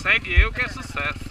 Segue eu que é sucesso.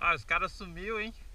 Ah, os caras sumiu, hein?